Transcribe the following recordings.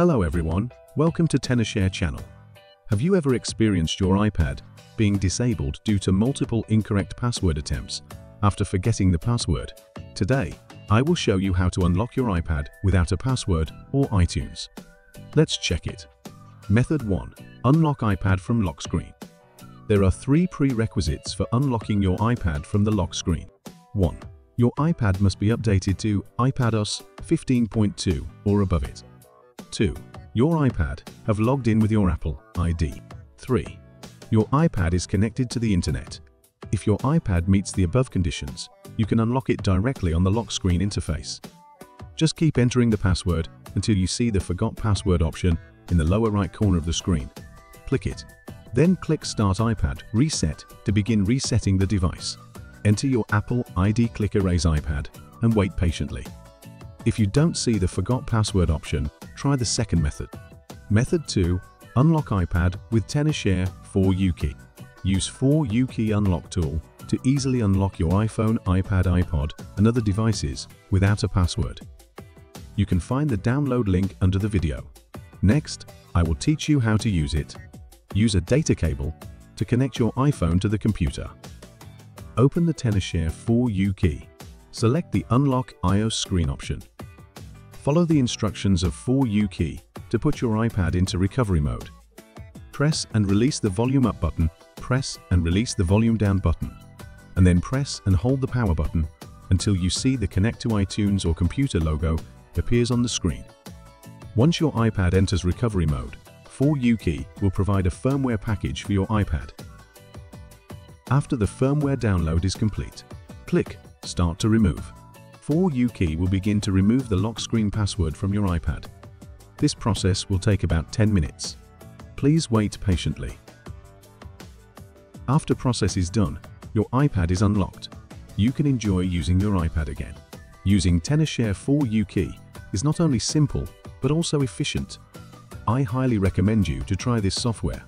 Hello everyone, welcome to Tenorshare channel. Have you ever experienced your iPad being disabled due to multiple incorrect password attempts after forgetting the password? Today, I will show you how to unlock your iPad without a password or iTunes. Let's check it. Method 1. Unlock iPad from lock screen. There are three prerequisites for unlocking your iPad from the lock screen. 1. Your iPad must be updated to iPadOS 15.2 or above it. 2. Your iPad have logged in with your Apple ID. 3. Your iPad is connected to the internet. If your iPad meets the above conditions, you can unlock it directly on the lock screen interface. Just keep entering the password until you see the Forgot Password option in the lower right corner of the screen. Click it. Then click Start iPad Reset to begin resetting the device. Enter your Apple ID, click Erase iPad, and wait patiently. If you don't see the Forgot Password option, try the second method. Method 2. Unlock iPad with Tenorshare 4uKey. Use 4uKey Unlock tool to easily unlock your iPhone, iPad, iPod, and other devices without a password. You can find the download link under the video. Next, I will teach you how to use it. Use a data cable to connect your iPhone to the computer. Open the Tenorshare 4uKey. Select the Unlock iOS screen option. Follow the instructions of 4uKey to put your iPad into recovery mode. Press and release the volume up button, press and release the volume down button, and then press and hold the power button until you see the Connect to iTunes or computer logo appears on the screen. Once your iPad enters recovery mode, 4uKey will provide a firmware package for your iPad. After the firmware download is complete, click Start to remove. 4uKey will begin to remove the lock screen password from your iPad. This process will take about 10 minutes. Please wait patiently. After process is done, your iPad is unlocked. You can enjoy using your iPad again. Using Tenorshare 4uKey is not only simple, but also efficient. I highly recommend you to try this software.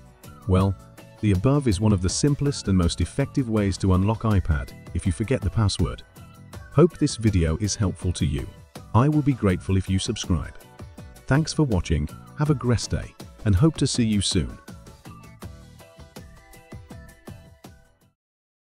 Well, the above is one of the simplest and most effective ways to unlock iPad if you forget the password. Hope this video is helpful to you. I will be grateful if you subscribe. Thanks for watching, have a great day, and hope to see you soon.